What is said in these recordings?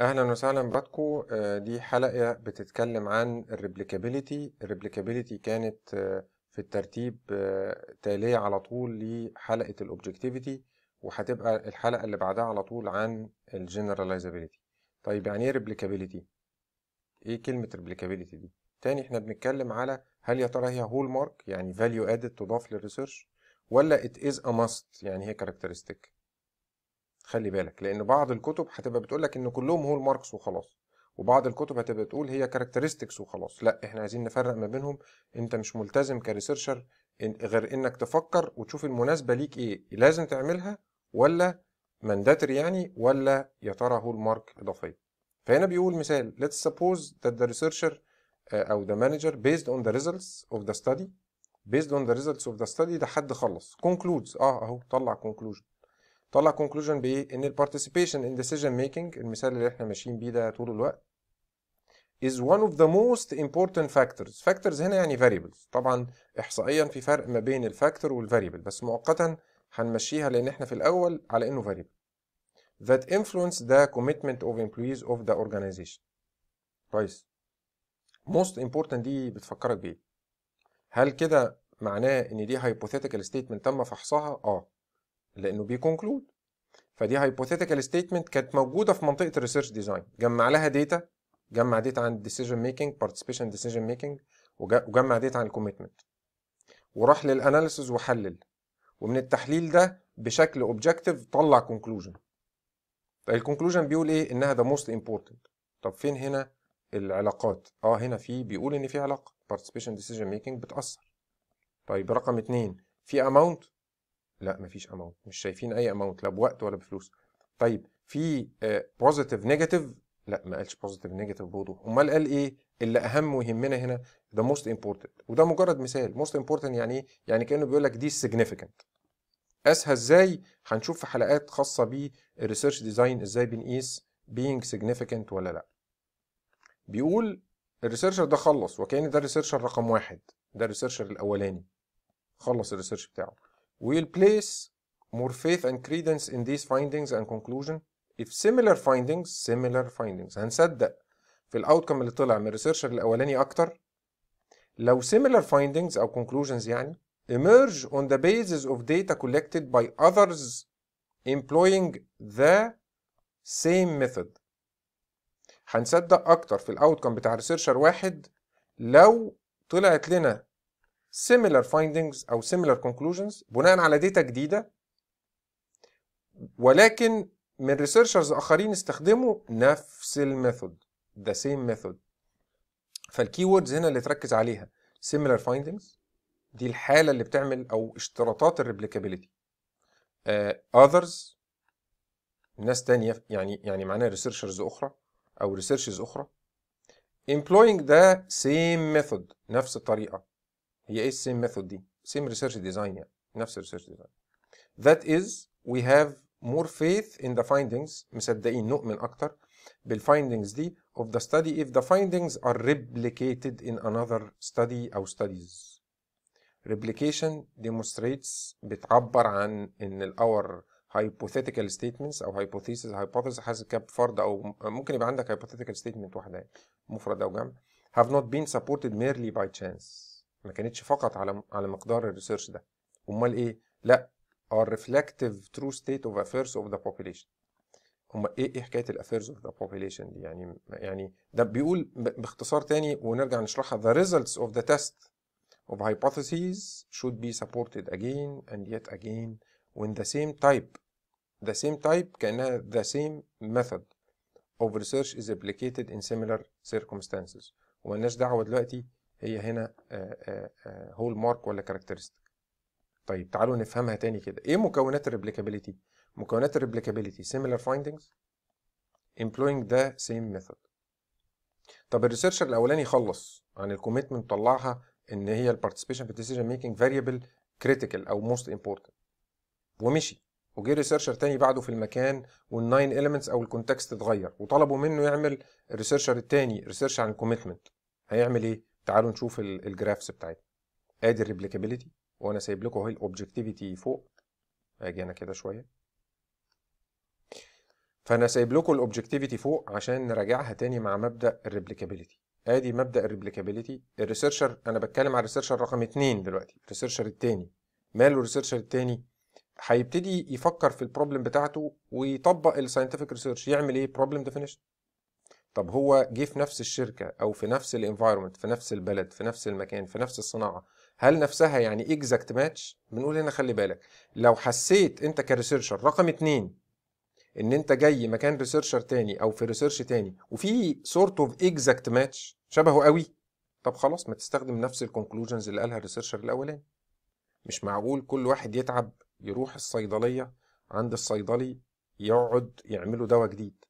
اهلا وسهلا بحضراتكم. دي حلقه بتتكلم عن الريبليكابيليتي كانت في الترتيب تاليه على طول لحلقه الاوبجكتيفيتي، وهتبقى الحلقه اللي بعدها على طول عن الجنراليزابيليتي. طيب يعني ايه ريبليكابيليتي؟ ايه كلمه ريبليكابيليتي دي؟ تاني احنا بنتكلم على هل يا ترى هي هول مارك يعني فاليو ادد تضاف للريسيرش، ولا ات از ا ماست يعني هي كاركترستيك. خلي بالك لان بعض الكتب هتبقى بتقول لك ان كلهم هول ماركس وخلاص، وبعض الكتب هتبقى تقول هي كاركترستكس وخلاص. لا، احنا عايزين نفرق ما بينهم. انت مش ملتزم كريسيرشر غير انك تفكر وتشوف المناسبه ليك ايه لازم تعملها، ولا مانداتري يعني، ولا يا ترى هول مارك اضافيه. فهنا بيقول مثال: let's suppose that the researcher او the manager based on the results of the study ده حد خلص concludes اهو طلع conclusion. بايه؟ ان البارتيسيبيشن ان ديسيجن ميكنج، المثال اللي احنا ماشيين بيه ده طول الوقت، is one of the most important factors. factors هنا يعني variables. طبعا احصائيا في فرق ما بين الفاكتور والفاريبل، بس مؤقتا هنمشيها لان احنا في الاول على انه variable that influence the commitment of employees of the organization. كويس. most important دي بتفكرك بايه؟ هل كده معناه ان دي hypothetical statement تم فحصها؟ لانه بيكونكلود. فدي هايبوثيتيكال ستيتمنت كانت موجوده في منطقه الريسيرش ديزاين، جمع لها داتا، جمع داتا عن الديسيجن ميكنج، بارتيسيبيشن ديسيجن ميكنج، وجمع داتا عن الكوميتمنت، وراح للاناليسز وحلل، ومن التحليل ده بشكل اوبجكتيف طلع كونكلوجن. الكونكلوجن بيقول ايه؟ انها ده موست امبورتنت. طب فين هنا العلاقات؟ هنا بيقول ان في علاقه بارتيسيبيشن ديسيجن ميكنج بتاثر. طيب رقم 2 في اماونت؟ لا مفيش اماونت، مش شايفين اي اماونت لا بوقت ولا بفلوس. طيب في بوزيتيف نيجاتيف؟ لا ما قالش بوزيتيف نيجاتيف بوضوح. امال قال ايه اللي اهم ويهمنا هنا؟ ده موست امبورتنت، وده مجرد مثال. موست امبورتنت يعني ايه؟ يعني كانه بيقول لك دي سيجنيفيكانت. قاسها ازاي؟ هنشوف في حلقات خاصه بالريسيرش ديزاين ازاي بنقيس بينج سيجنيفيكانت ولا لا. بيقول الريسيرشر ده خلص، وكان ده الريسيرشر رقم 1، ده الريسيرشر الاولاني خلص الريسيرش بتاعه. We'll place more faith and credence in these findings and conclusion if similar findings. هنصدق في الاوتكم اللي طلع من الريسيرشر الاولاني اكتر لو similar findings او conclusions يعني emerge on the basis of data collected by others employing the same method. هنصدق اكتر في الاوتكم بتاع ريسيرشر واحد لو طلعت لنا similar findings أو similar conclusions بناء على داتا جديدة، ولكن من ريسيرشرز آخرين استخدموا نفس الميثود، the same method. فالكيوردز هنا اللي تركز عليها similar findings، دي الحالة اللي بتعمل أو اشتراطات الريبليكابيليتي. others ناس تانية، يعني معناها ريسيرشرز أخرى أو ريسيرشز أخرى employing the same method نفس الطريقة. هي ايه السيم ميثود دي؟ سيم ريسيرش ديزاين يعني نفس الريسيرش ديزاين. That is we have more faith in the findings، مصدقين نؤمن اكتر بالفايندنجز دي of the study if the findings are replicated in another study او studies. Replication demonstrates بتعبر عن ان our hypothetical statements او hypothesis has kept فرد، او ممكن يبقى عندك hypothetical statement واحده يعني مفرد او جمع، have not been supported merely by chance. ما كانتش فقط على مقدار الريسيرش ده. امال ايه؟ لا are reflective true state of affairs of the population. امال ايه حكايه الافيرز of the population دي؟ يعني ده بيقول باختصار تاني ونرجع نشرحها: the results of the test of hypotheses should be supported again and yet again when the same type كانها the same method of research is replicated in similar circumstances. ومالناش دعوه دلوقتي هي هنا هول مارك ولا كاركترستيك. طيب تعالوا نفهمها تاني كده. ايه مكونات الريبليكابيليتي؟ مكونات الريبليكابيليتي similar findings employing the same method. طب الريسيرشر الاولاني خلص عن الكوميتمنت، طلعها ان هي البارتيسيبيشن في الديسيجن ميكنج فاريبل كريتيكال او موست امبورتنت، ومشي. وجه ريسيرشر تاني بعده في المكان، والناين اليمنتس او الكونتكست اتغير، وطلبوا منه يعمل الريسيرشر التاني ريسيرش عن الكوميتمنت. هيعمل ايه؟ تعالوا نشوف الجرافس بتاعتنا. ادي الريبليكابيليتي، وانا سايب لكم اهي الاوبجكتيفيتي فوق. اجي انا كده شويه. فانا سايب لكم الاوبجكتيفيتي فوق عشان نراجعها تاني مع مبدا الريبليكابيلتي. ادي مبدا الريبليكابيلتي. الريسيرشر، انا بتكلم على الريسيرشر رقم 2 دلوقتي، الريسيرشر الثاني ماله؟ الريسيرشر الثاني هيبتدي يفكر في البروبلم بتاعته ويطبق الساينتفك ريسيرش. يعمل ايه؟ بروبلم ديفينيشن. طب هو جه في نفس الشركه او في نفس الانفايرمنت، في نفس البلد، في نفس المكان، في نفس الصناعه، هل نفسها يعني اكزاكت ماتش؟ بنقول هنا خلي بالك، لو حسيت انت كريسيرشر رقم 2 ان انت جاي مكان ريسيرشر تاني او في ريسيرش تاني وفي سورت اوف اكزاكت ماتش شبهه قوي، طب خلاص ما تستخدم نفس الكونكلوجنز اللي قالها الريسيرشر الاولاني. مش معقول كل واحد يتعب يروح الصيدليه عند الصيدلي يقعد يعملوا دواء جديد.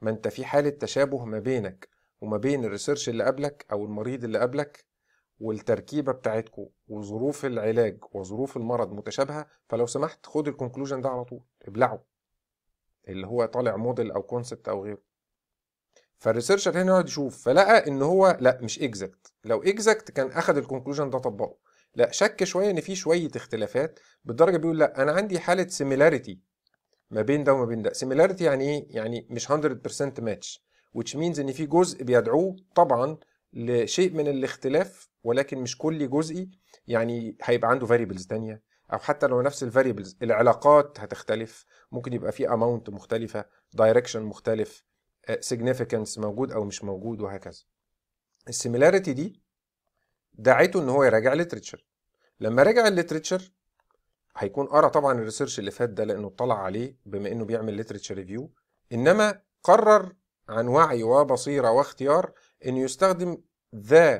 ما انت في حاله تشابه ما بينك وما بين الريسيرش اللي قبلك او المريض اللي قبلك، والتركيبه بتاعتكم وظروف العلاج وظروف المرض متشابهه، فلو سمحت خد الكونكلوجن ده على طول، ابلعه اللي هو طالع موديل او كونسبت او غيره. فالريسيرشر هنا يقعد يشوف، فلقى ان هو لا مش اكزاكت، لو اكزاكت كان اخد الكونكلوجن ده طبقه، لا شك شويه ان في شويه اختلافات بالدرجه، بيقول لا انا عندي حاله سيميلاريتي ما بين ده وما بين ده. سيميلاريتي يعني ايه؟ يعني مش 100% ماتش، which means ان في جزء بيدعوه طبعا لشيء من الاختلاف، ولكن مش كل جزئي، يعني هيبقى عنده فاريبلز ثانيه، او حتى لو نفس الفاريبلز العلاقات هتختلف، ممكن يبقى في اماونت مختلفه، دايركشن مختلف، سيجنيفيكانس موجود او مش موجود، وهكذا. السيميلاريتي دي دعيته ان هو يراجع لتريتشر. لما راجع الليتريتشر هيكون قرا طبعا الريسيرش اللي فات ده لانه اطلع عليه بما انه بيعمل ليتريتشر ريفيو، انما قرر عن وعي وبصيره واختيار انه يستخدم the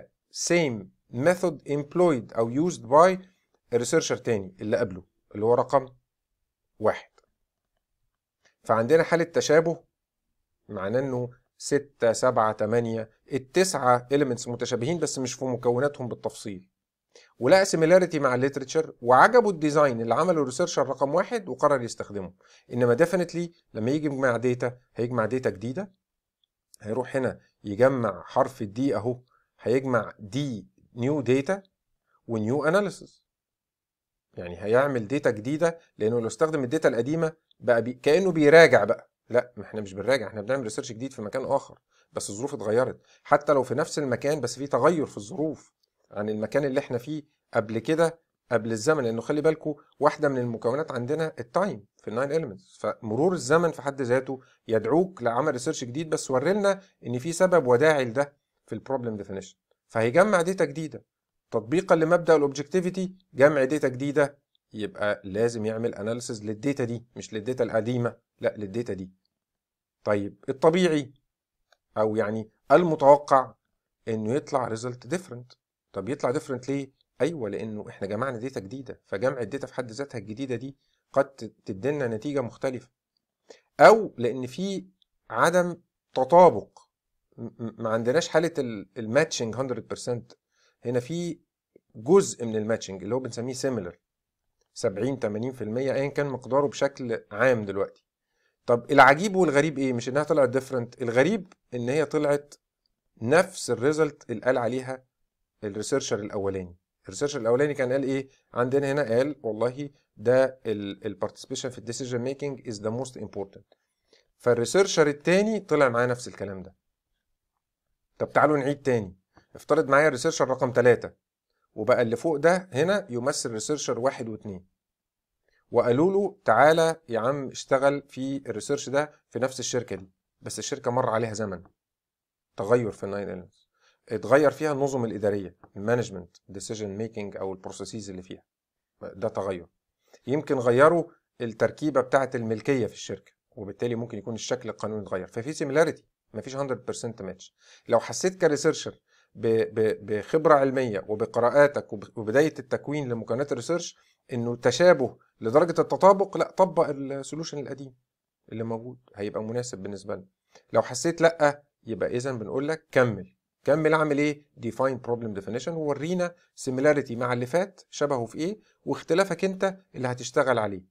same method employed او used by الريسيرشر تاني اللي قبله اللي هو رقم 1. فعندنا حالة تشابه، معناه انه 6 7 8 9 elements متشابهين بس مش في مكوناتهم بالتفصيل، ولقى سيميلاريتي مع الليتريتشر وعجبه الديزاين اللي عمله الريسيرشر رقم 1 وقرر يستخدمه. انما ديفينتلي لما يجي يجمع داتا هيجمع داتا جديده، هيروح هنا يجمع حرف الدي اهو، هيجمع دي نيو داتا ونيو اناليسيس، يعني هيعمل داتا جديده، لانه لو استخدم الداتا القديمه بقى كانه بيراجع بقى. لا احنا مش بنراجع، احنا بنعمل ريسيرش جديد في مكان اخر بس الظروف اتغيرت، حتى لو في نفس المكان بس في تغير في الظروف عن المكان اللي احنا فيه قبل كده قبل الزمن، لانه خلي بالكم واحده من المكونات عندنا التايم في الناين إليمنتس، فمرور الزمن في حد ذاته يدعوك لعمل ريسيرش جديد، بس وريلنا ان في سبب وداعي لده في البروبلم ديفينيشن. فهيجمع داتا جديده تطبيقا لمبدا الاوبجكتيفيتي، جمع داتا جديده يبقى لازم يعمل اناليسز للداتا دي، مش للداتا القديمه، لا للداتا دي. طيب الطبيعي او يعني المتوقع انه يطلع ريزلت ديفرنت. طب يطلع ديفرنت ليه؟ ايوه لانه احنا جمعنا داتا جديده، فجمع الداتا في حد ذاتها الجديده دي قد تدينا نتيجه مختلفه، او لان في عدم تطابق، ما عندناش حاله الماتشنج 100%، هنا في جزء من الماتشنج اللي هو بنسميه سيميلر 70-80% ايا كان مقداره بشكل عام دلوقتي. طب العجيب والغريب ايه؟ مش انها طلعت ديفرنت، الغريب ان هي طلعت نفس الريزلت اللي قال عليها الريسيرشر الاولاني. الريسيرشر الاولاني كان قال ايه؟ عندنا هنا قال والله ده البارتيسيبيشن في الديسيجن ميكنج از ذا موست امبورتنت. فالريسيرشر الثاني طلع معاه نفس الكلام ده. طب تعالوا نعيد تاني، افترض معايا الريسيرشر رقم 3 وبقى اللي فوق ده هنا يمثل ريسيرشر 1 و2، وقالوا له تعالى يا عم اشتغل في الريسيرش ده في نفس الشركه دي، بس الشركه مر عليها زمن تغير في الناين إليمنتس، اتغير فيها النظم الاداريه، المانجمنت ديسيجن ميكنج او البروسيسز اللي فيها، ده تغير. يمكن غيروا التركيبه بتاعه الملكيه في الشركه، وبالتالي ممكن يكون الشكل القانوني اتغير، ففي سيميلاريتي مفيش 100% ماتش. لو حسيت كريسيرشر بخبرة علمية وبقراءاتك وبداية التكوين لمكونات الريسيرش انه تشابه لدرجة التطابق، لا طبق السولوشن القديم اللي موجود هيبقى مناسب بالنسبة لنا. لو حسيت لا، يبقى اذا بنقول لك كمل اعمل ايه؟ define problem definition، وورينا similarity مع اللي فات شبهه في ايه واختلافك انت اللي هتشتغل عليه،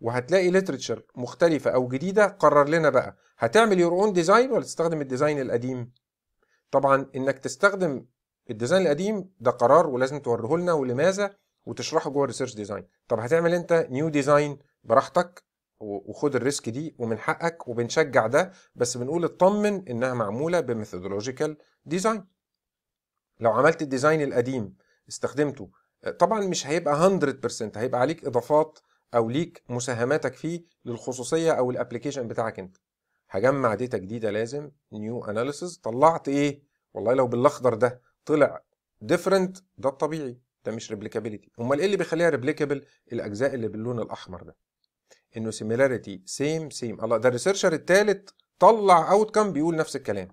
وهتلاقي literature مختلفة او جديدة. قرر لنا بقى هتعمل your own design ولا تستخدم الديزاين القديم؟ طبعا انك تستخدم الديزاين القديم ده قرار ولازم توريه لنا ولماذا وتشرحه جوه الريسيرش ديزاين. طب هتعمل انت نيو ديزاين براحتك وخد الريسك دي ومن حقك، وبنشجع ده، بس بنقول اطمن انها معموله بميثودولوجيكال ديزاين. لو عملت الديزاين القديم استخدمته طبعا مش هيبقى 100%، هيبقى عليك اضافات او ليك مساهماتك فيه للخصوصيه او الابلكيشن بتاعك انت. هجمع داتا جديده، لازم نيو اناليسيز. طلعت ايه؟ والله لو بالاخضر ده طلع ديفرنت، ده الطبيعي، ده مش ريبليكابيلتي. امال ايه اللي بيخليها ريبليكابل؟ الاجزاء اللي باللون الاحمر ده، انه سيميلاريتي سيم سيم. الله، ده الريسيرشر الثالث طلع اوت كام بيقول نفس الكلام.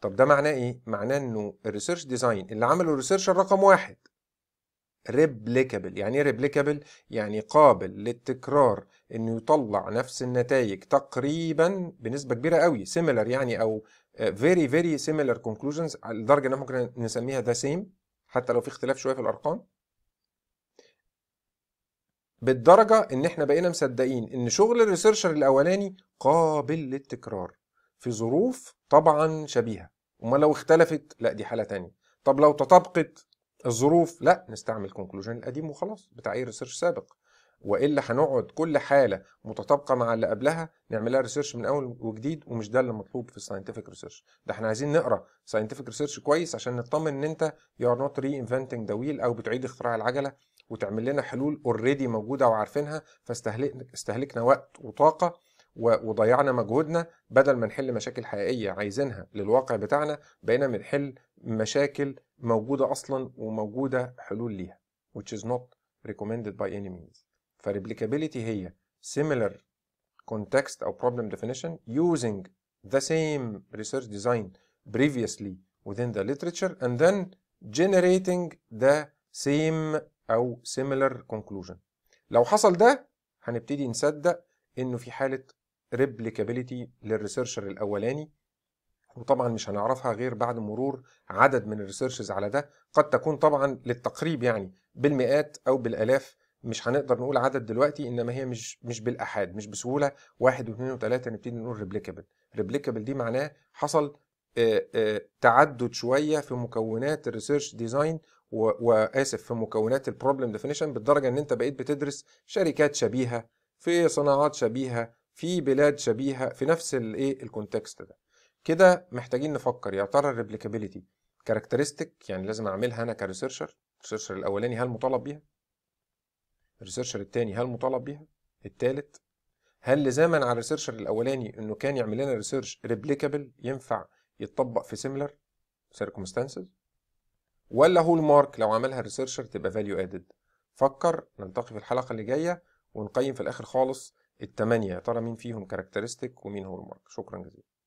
طب ده معناه ايه؟ معناه انه الريسيرش ديزاين اللي عمله الريسيرشر رقم واحد ريبليكابل. يعني ايه ريبليكابل؟ يعني قابل للتكرار، انه يطلع نفس النتائج تقريبا بنسبه كبيره قوي، سيميلر يعني، او فيري فيري سيميلر كونكلوجنز، لدرجه ان ممكن نسميها ذا سيم حتى لو في اختلاف شويه في الارقام. بالدرجه ان احنا بقينا مصدقين ان شغل الريسيرشر الاولاني قابل للتكرار في ظروف طبعا شبيهه. امال لو اختلفت؟ لا، دي حاله ثانيه. طب لو تطابقت الظروف؟ لا، نستعمل كونكلوجن القديم وخلاص بتاع اي ريسيرش سابق، والا هنقعد كل حاله متطابقه مع اللي قبلها نعملها ريسيرش من اول وجديد، ومش ده اللي مطلوب في الساينتفك ريسيرش. ده احنا عايزين نقرا ساينتفك ريسيرش كويس عشان نطمن ان انت يو ار نوت ري انفنتنج ذا ويل، او بتعيد اختراع العجله وتعمل لنا حلول اوريدي موجوده وعارفينها، فاستهلكنا وقت وطاقه وضيعنا مجهودنا، بدل ما نحل مشاكل حقيقيه عايزينها للواقع بتاعنا، بقينا بنحل مشاكل موجوده اصلا وموجوده حلول ليها، which is not recommended by any means. فريبليكابيلتي هي similar context او problem definition using the same research design previously within the literature and then generating the same او similar conclusion. لو حصل ده هنبتدي نصدق انه في حاله ريبليكابيلتي للريسيرشر الاولاني، وطبعا مش هنعرفها غير بعد مرور عدد من الريسيرشز على ده، قد تكون طبعا للتقريب يعني بالمئات او بالالاف، مش هنقدر نقول عدد دلوقتي، انما هي مش بالاحاد، مش بسهوله 1 و2 و3 نبتدي نقول ريبليكابل. ريبليكابل دي معناه حصل تعدد شويه في مكونات الريسيرش ديزاين، واسف في مكونات البروبلم ديفينيشن، بالدرجه ان انت بقيت بتدرس شركات شبيهه في صناعات شبيهه في بلاد شبيهه في نفس الايه الكونتكست ده. كده محتاجين نفكر، يا ترى الريبليكابيلتي كاركترستيك يعني لازم اعملها انا كريسيرشر؟ الريسيرشر الاولاني هل مطالب بيها؟ الريسيرشر الثاني هل مطالب بيها؟ الثالث هل لزاما على الريسيرشر الاولاني انه كان يعمل لنا ريسيرش ريبليكابل ينفع يتطبق في سيميلر سيركمستانسز؟ ولا هول مارك لو عملها الريسيرشر تبقى فاليو ادد؟ فكر. نلتقي في الحلقه اللي جايه ونقيم في الاخر خالص ال8، يا ترى مين فيهم كاركترستيك ومين هول مارك. شكرا جزيلا.